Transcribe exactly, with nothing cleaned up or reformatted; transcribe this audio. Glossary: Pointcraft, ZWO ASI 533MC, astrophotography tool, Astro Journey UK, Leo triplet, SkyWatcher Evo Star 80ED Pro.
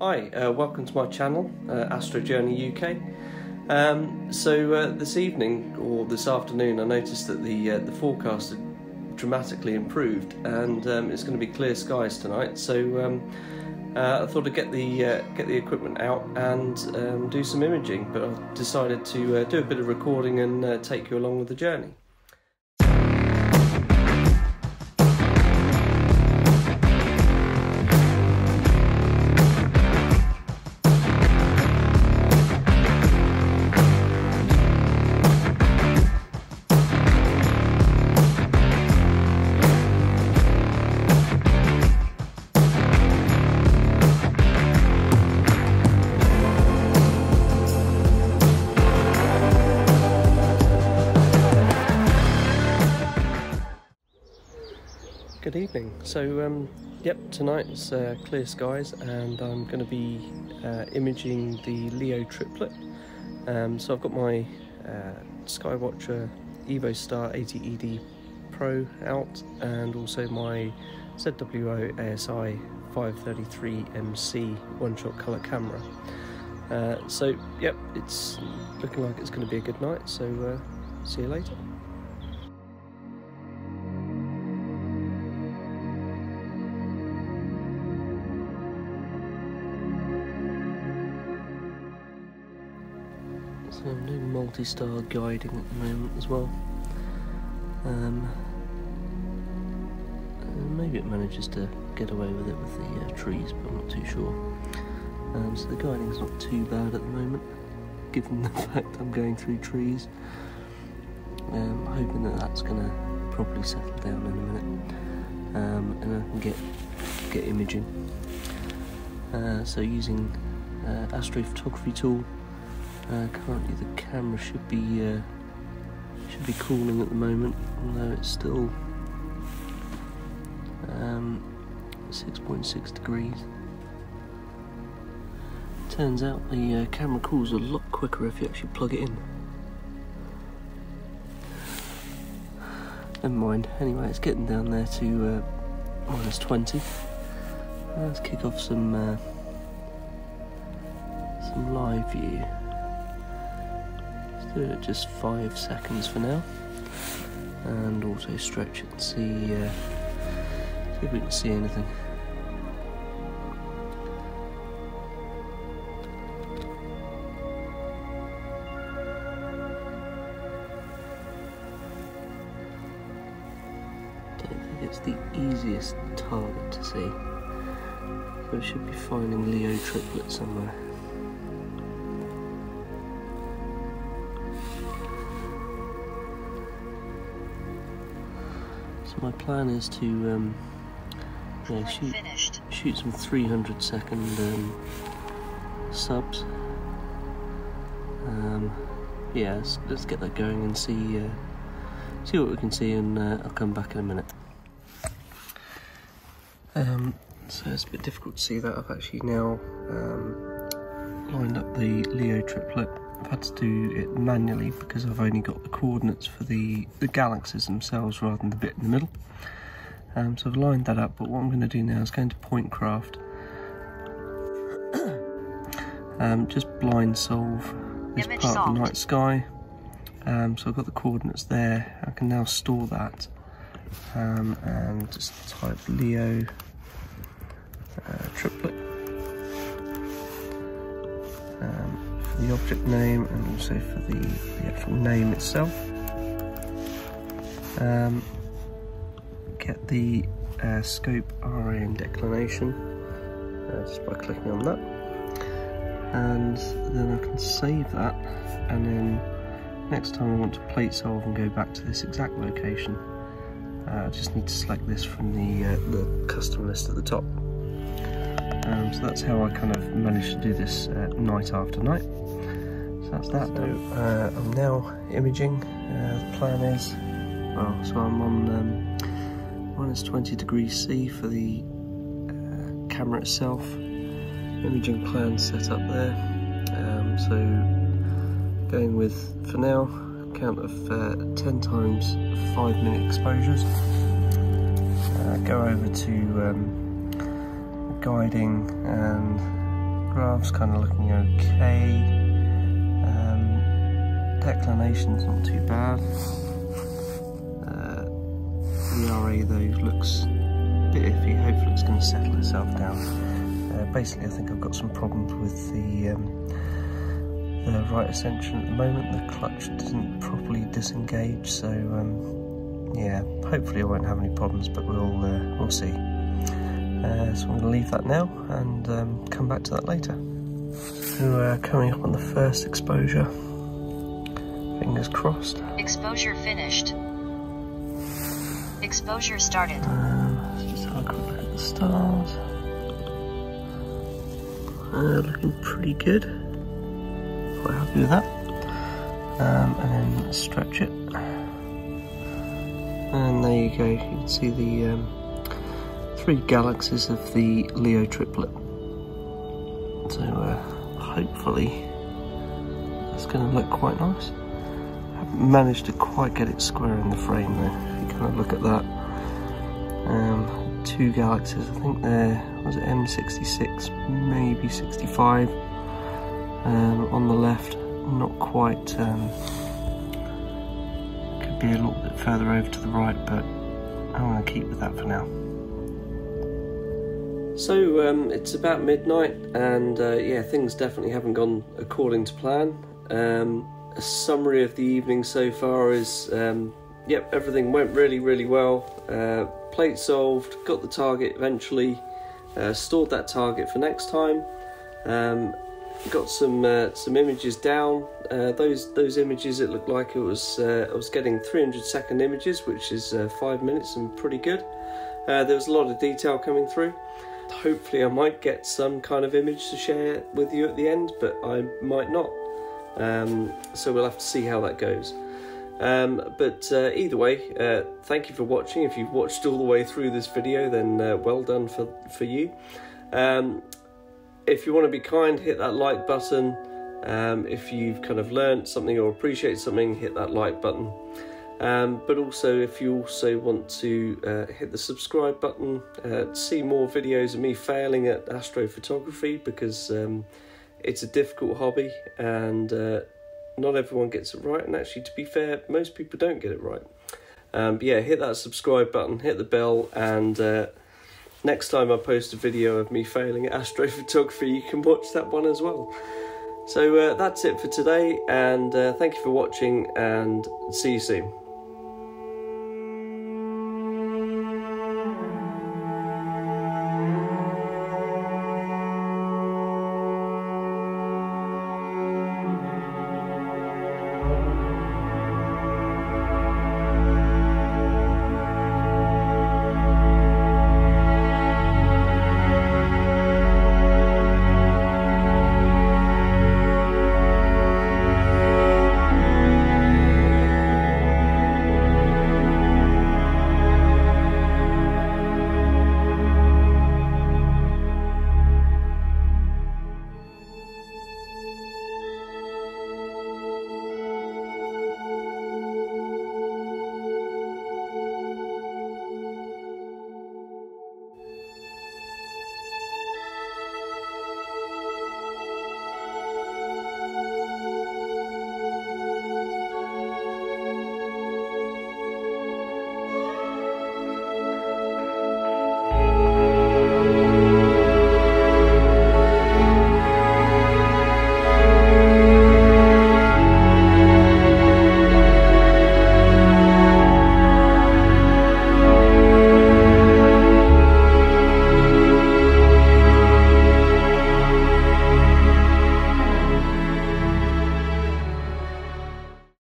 Hi, uh, welcome to my channel, uh, Astro Journey U K. Um, so uh, this evening, or this afternoon, I noticed that the uh, the forecast had dramatically improved, and um, it's going to be clear skies tonight. So um, uh, I thought I'd get the uh, get the equipment out and um, do some imaging, but I've decided to uh, do a bit of recording and uh, take you along with the journey. Good evening. So, um, yep, tonight's uh, clear skies, and I'm going to be uh, imaging the Leo triplet. Um, so I've got my uh, SkyWatcher Evo Star eighty E D Pro out, and also my Z W O A S I five thirty-three M C one-shot colour camera. Uh, so, yep, it's looking like it's going to be a good night. So, uh, see you later. So I'm doing multi-star guiding at the moment as well. Um, maybe it manages to get away with it with the uh, trees, but I'm not too sure. Um, so the guiding's not too bad at the moment, given the fact I'm going through trees. Um, hoping that that's going to properly settle down in a minute, um, and I can get get imaging. Uh, so using uh, astrophotography tool. Uh, currently the camera should be uh, should be cooling at the moment, although it's still um, six point six degrees. Turns out the uh, camera cools a lot quicker if you actually plug it in. Never mind. Anyway, it's getting down there to uh, minus twenty. Let's kick off some uh, some live view. Do it at just five seconds for now, and auto stretch it and see, uh, see if we can see anything. Don't think it's the easiest target to see, so it should be finding Leo triplet somewhere. My plan is to um, yeah, shoot, shoot some three hundred second um, subs. Um, yeah, let's, let's get that going and see uh, see what we can see, and uh, I'll come back in a minute. Um, so it's a bit difficult to see that. I've actually now um, lined up the Leo triplet. I've had to do it manually because I've only got the coordinates for the, the galaxies themselves rather than the bit in the middle. Um, so I've lined that up, but what I'm going to do now is go into Pointcraft, um, just blind solve this Image part solved. of the night sky. Um, so I've got the coordinates there. I can now store that, um, and just type Leo uh, triplet. Um, the object name, and also for the, the actual name itself. Um, get the uh, scope, R A and declination, uh, just by clicking on that, and then I can save that, and then next time I want to plate solve and go back to this exact location, uh, I just need to select this from the, uh, the custom list at the top. Um, so that's how I kind of managed to do this uh, night after night. So that's that. So uh, I'm now imaging. Uh, the plan is, well, so I'm on um, minus twenty degrees C for the uh, camera itself. Imaging plan set up there. Um, so going with, for now, a count of uh, ten times five minute exposures. Uh, go over to um, guiding and photographs, kind of looking okay. Um, declination's not too bad. Uh, the R A though looks a bit iffy, hopefully it's going to settle itself down. Uh, basically I think I've got some problems with the, um, the right ascension at the moment. The clutch didn't properly disengage, so um, yeah, hopefully I won't have any problems, but we'll, uh, we'll see. Uh, so I'm going to leave that now and um, come back to that later. So uh, coming up on the first exposure, fingers crossed. Exposure finished. Exposure started. Um, let's just have a quick look at the stars. Uh, looking pretty good. Quite happy with that. Um, and then stretch it. And there you go, you can see the um, three galaxies of the Leo triplet. So uh, hopefully that's going to look quite nice. I haven't managed to quite get it square in the frame though. If you kind of look at that, um, two galaxies, I think there was it M sixty-six, maybe sixty-five, um, on the left, not quite, um, could be a little bit further over to the right, but I'm going to keep with that for now. So um, it's about midnight and uh, yeah, things definitely haven't gone according to plan. Um, a summary of the evening so far is, um, yep, everything went really, really well. Uh, plate solved, got the target eventually, uh, stored that target for next time. Um, got some uh, some images down. Uh, those those images, it looked like it was uh, I was getting three hundred second images, which is uh, five minutes and pretty good. Uh, there was a lot of detail coming through. Hopefully I might get some kind of image to share with you at the end, but I might not, um, so we'll have to see how that goes. Um, but uh, either way, uh, thank you for watching. If you've watched all the way through this video, then uh, well done for, for you. Um, if you want to be kind, hit that like button. Um, if you've kind of learned something or appreciate something, hit that like button. Um, but also, if you also want to uh, hit the subscribe button, uh, see more videos of me failing at astrophotography, because um, it's a difficult hobby and uh, not everyone gets it right, and actually, to be fair, most people don't get it right. Um, but yeah, hit that subscribe button, hit the bell, and uh, next time I post a video of me failing at astrophotography, you can watch that one as well. So uh, that's it for today, and uh, thank you for watching, and see you soon.